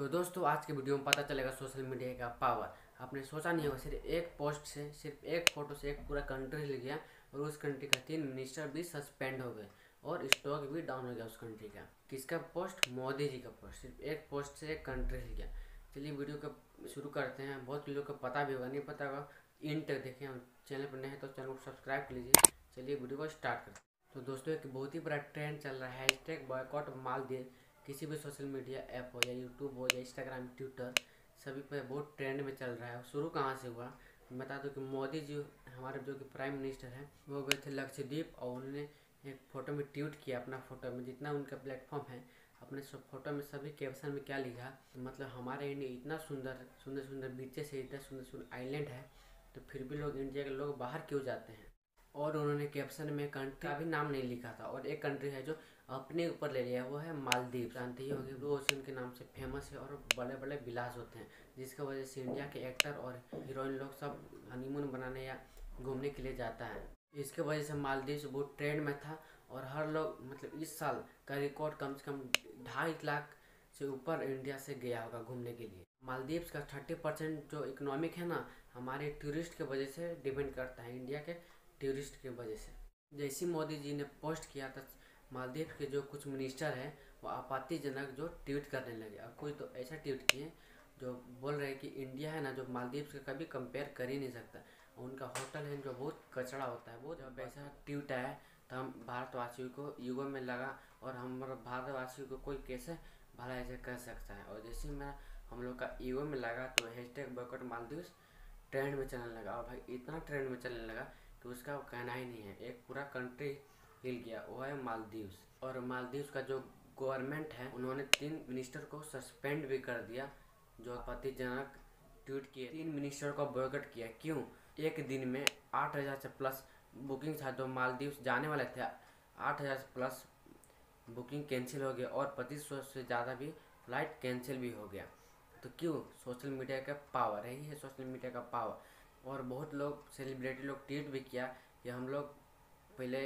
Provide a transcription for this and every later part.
तो दोस्तों आज के वीडियो में पता चलेगा सोशल मीडिया का पावर। आपने सोचा नहीं होगा, सिर्फ एक पोस्ट से, सिर्फ एक फ़ोटो से एक पूरा कंट्री हिल गया और उस कंट्री का 3 मिनिस्टर भी सस्पेंड हो गए और स्टॉक भी डाउन हो गया उस कंट्री का। किसका पोस्ट? मोदी जी का पोस्ट। सिर्फ एक पोस्ट से एक कंट्री हिल गया। चलिए वीडियो का शुरू करते हैं। बहुत लोग को पता भी होगा, नहीं पता होगा एंड तक देखें। हम चैनल पर नहीं है तो चैनल को सब्सक्राइब कर लीजिए। चलिए वीडियो को स्टार्ट करते हैं। तो दोस्तों एक बहुत ही बड़ा ट्रेंड चल रहा है, हैशटैग बॉयकॉट मालदीव। किसी भी सोशल मीडिया ऐप हो या यूट्यूब हो या इंस्टाग्राम, ट्विटर, सभी पर बहुत ट्रेंड में चल रहा है। शुरू कहाँ से हुआ बता दो कि मोदी जी हमारे जो कि प्राइम मिनिस्टर हैं, वो गए थे लक्षद्वीप और उन्होंने एक फ़ोटो में ट्वीट किया। अपना फ़ोटो में जितना उनका प्लेटफॉर्म है, अपने सब फोटो में सभी कैप्शन में क्या लिखा, तो मतलब हमारे इंडिया इतना सुंदर सुंदर सुंदर बीचेस है, इतना सुंदर सुंदर आइलैंड है, तो फिर भी लोग इंडिया के लोग बाहर क्यों जाते हैं। और उन्होंने कैप्शन में कंट्री का भी नाम नहीं लिखा था और एक कंट्री है जो अपने ऊपर ले लिया, वो है मालदीव। जानते ही होंगे वो ओशन के नाम से फेमस है और बड़े बड़े विलास होते हैं, जिसकी वजह से इंडिया के एक्टर और हीरोइन लोग सब हनीमून बनाने या घूमने के लिए जाता है। इसके वजह से मालदीव बहुत ट्रेंड में था और हर लोग मतलब इस साल का रिकॉर्ड कम से कम 2.5 लाख से ऊपर इंडिया से गया होगा घूमने के लिए। मालदीव्स का 30% जो इकोनॉमिक है ना, हमारे टूरिस्ट के वजह से डिपेंड करता है, इंडिया के टूरिस्ट के वजह से। जैसे मोदी जी ने पोस्ट किया था, मालदीव के जो कुछ मिनिस्टर हैं वो आपत्तिजनक जो ट्वीट करने लगे। अब कोई तो ऐसा ट्वीट किए जो बोल रहे कि इंडिया है ना, जो मालदीव्स का कभी कंपेयर कर ही नहीं सकता, उनका होटल है जो बहुत कचरा होता है। वो जब ऐसा ट्वीट आया तो हम भारतवासियों को युगों में लगा और हम भारतवासियों को कोई कैसे भला ऐसे कर सकता है। और जैसे मेरा हम लोग का युगों में लगा तो हैशटैग बॉयकॉट मालदीव्स ट्रेंड में चलने लगा। और भाई इतना ट्रेंड में चलने लगा कि उसका कहना ही नहीं है, एक पूरा कंट्री हिल गया, वो है मालदीव्स। और मालदीव्स का जो गवर्नमेंट है, उन्होंने 3 मिनिस्टर को सस्पेंड भी कर दिया जो आपत्तिजनक ट्वीट किए। 3 मिनिस्टर को बॉयकॉट किया, क्यों? एक दिन में 8000 से प्लस बुकिंग था, जो मालदीव्स जाने वाले थे 8000 से प्लस बुकिंग कैंसिल हो गया और 2500 से ज़्यादा भी फ्लाइट कैंसिल भी हो गया। तो क्यों? सोशल मीडिया का पावर है, यही है सोशल मीडिया का पावर। और बहुत लोग सेलिब्रिटी लोग ट्वीट भी किया कि हम लोग पहले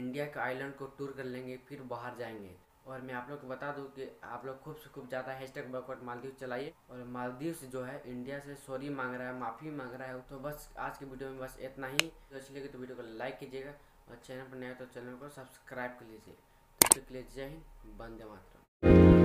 इंडिया का आइलैंड को टूर कर लेंगे फिर बाहर जाएंगे। और मैं आप लोग को बता दूं कि आप लोग खूब से खूब ज़्यादा हैशटैग बॉयकॉट मालदीव चलाइए। और मालदीव्स जो है इंडिया से सॉरी मांग रहा है, माफ़ी मांग रहा है। तो बस आज के वीडियो में बस इतना ही। तो अच्छी लगी तो वीडियो को लाइक कीजिएगा और चैनल पर नया तो चैनल को सब्सक्राइब कर लीजिए। तो इसके लिए जय हिंद, वंदे मातरम।